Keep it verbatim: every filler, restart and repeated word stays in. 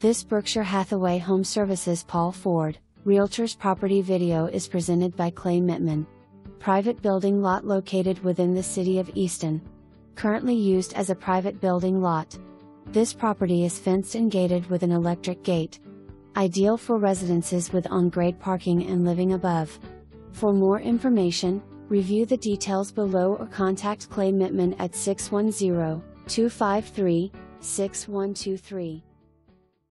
This Berkshire Hathaway Home Services Paul Ford, Realtors Property video is presented by Clay Mitman. Private building lot located within the city of Easton. Currently used as a private building lot. This property is fenced and gated with an electric gate. Ideal for residences with on-grade parking and living above. For more information, review the details below or contact Clay Mitman at six one zero, two five three, six one two three.